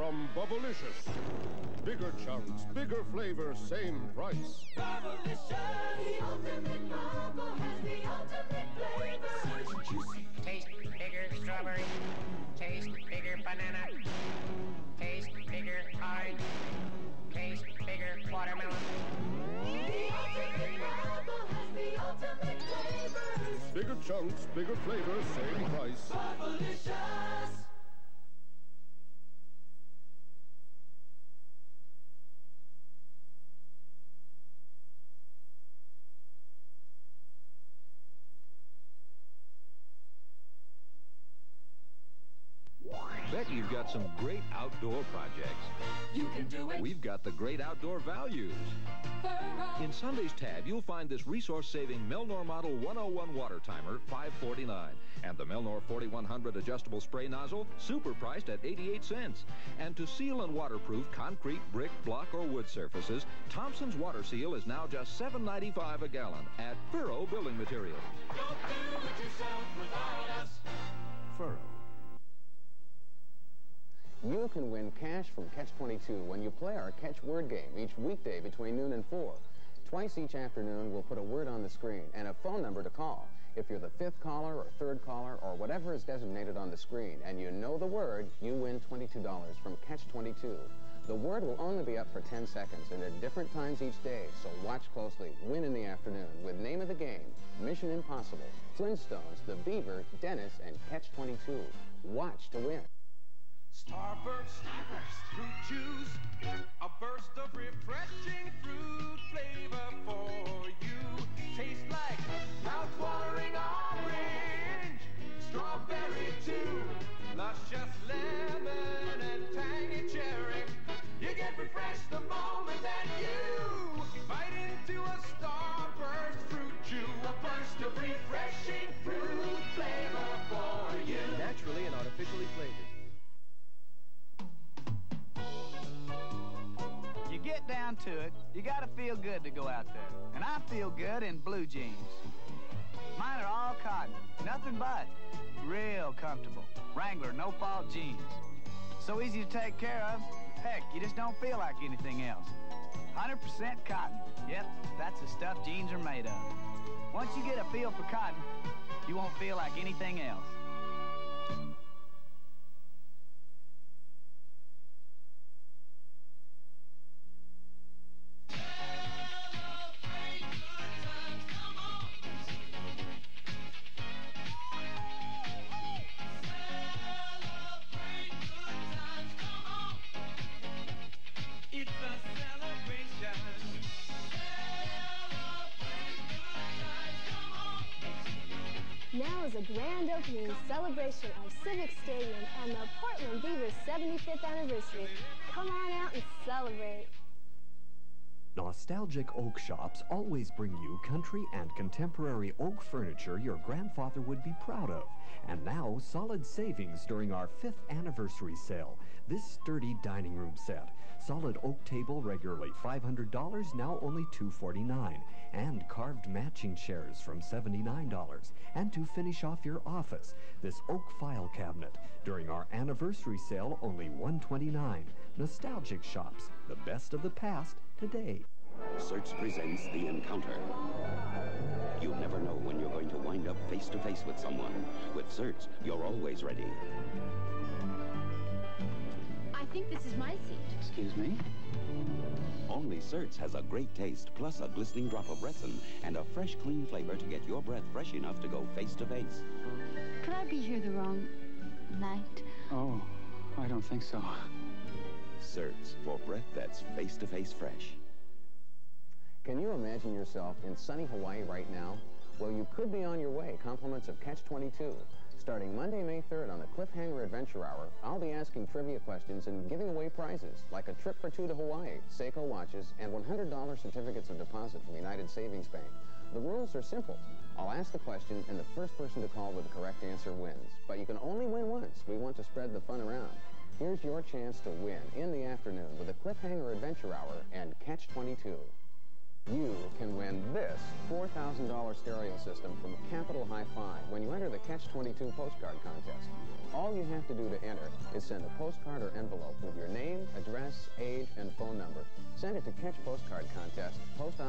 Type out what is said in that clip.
from Bubblicious. Bigger chunks, bigger flavor, same price. Bubblicious! The ultimate bubble has the ultimate flavor. Juicy. Taste bigger strawberry. Taste bigger banana. Taste bigger orange. Taste bigger watermelon. The ultimate bubble has the ultimate flavor. Bigger chunks, bigger flavor, same price. Bubblicious! You've got some great outdoor projects. You can do it. We've got the great outdoor values. Furrow. In Sunday's tab, you'll find this resource-saving Melnor Model 101 water timer, $5.49, and the Melnor 4100 adjustable spray nozzle, super priced at 88 cents. And to seal and waterproof concrete, brick, block, or wood surfaces, Thompson's Water Seal is now just $7.95 a gallon at Furrow Building Materials. Don't do it yourself without us. Furrow. You can win cash from Catch 22 when you play our Catch word game each weekday between noon and 4. Twice each afternoon, we'll put a word on the screen and a phone number to call. If you're the fifth caller or third caller or whatever is designated on the screen and you know the word, you win $22 from Catch 22. The word will only be up for 10 seconds and at different times each day, so watch closely. Win in the afternoon with Name of the Game, Mission Impossible, Flintstones, The Beaver, Dennis, and Catch 22. Watch to win. Starburst, fruit juice, a burst of refreshing fruit flavor for you. Tastes like mouth-watering orange, strawberry too, luscious lemon and tangy cherry. You get refreshed the moment that you bite into a Starburst fruit juice, a burst of refreshing fruit flavor for you. Naturally and artificially flavored. Get down to it, you gotta feel good to go out there. And I feel good in blue jeans. Mine are all cotton, nothing but. Real comfortable. Wrangler no-fault jeans. So easy to take care of. Heck, you just don't feel like anything else. 100% cotton. Yep, that's the stuff jeans are made of. Once you get a feel for cotton, you won't feel like anything else. Now is a grand opening celebration of Civic Stadium and the Portland Beavers' 75th anniversary. Come on out and celebrate. Nostalgic Oak Shops always bring you country and contemporary oak furniture your grandfather would be proud of. And now, solid savings during our 5th anniversary sale. This sturdy dining room set. Solid oak table, regularly $500, now only $249. And carved matching chairs from $79. And to finish off your office, this oak file cabinet. During our anniversary sale, only $129. Nostalgic Shops, the best of the past today. Certs presents The Encounter. You never know when you're going to wind up face-to-face with someone. With Certs, you're always ready. I think this is my seat. Excuse me? Only Certs has a great taste, plus a glistening drop of resin and a fresh, clean flavor to get your breath fresh enough to go face-to-face. Could I be here the wrong night? Oh, I don't think so. Certs, for breath that's face-to-face fresh. Can you imagine yourself in sunny Hawaii right now? Well, you could be on your way, compliments of Catch 22. Starting Monday, May 3rd on the Cliffhanger Adventure Hour, I'll be asking trivia questions and giving away prizes, like a trip for two to Hawaii, Seiko watches, and $100 certificates of deposit from United Savings Bank. The rules are simple. I'll ask the question, and the first person to call with the correct answer wins. But you can only win once. We want to spread the fun around. Here's your chance to win in the afternoon with the Cliffhanger Adventure Hour and Catch 22. you can win this $4,000 stereo system from Capital Hi-Fi when you enter the Catch 22 postcard contest. All you have to do to enter is send a postcard or envelope with your name, address, age, and phone number. Send it to Catch Postcard Contest, Post Office.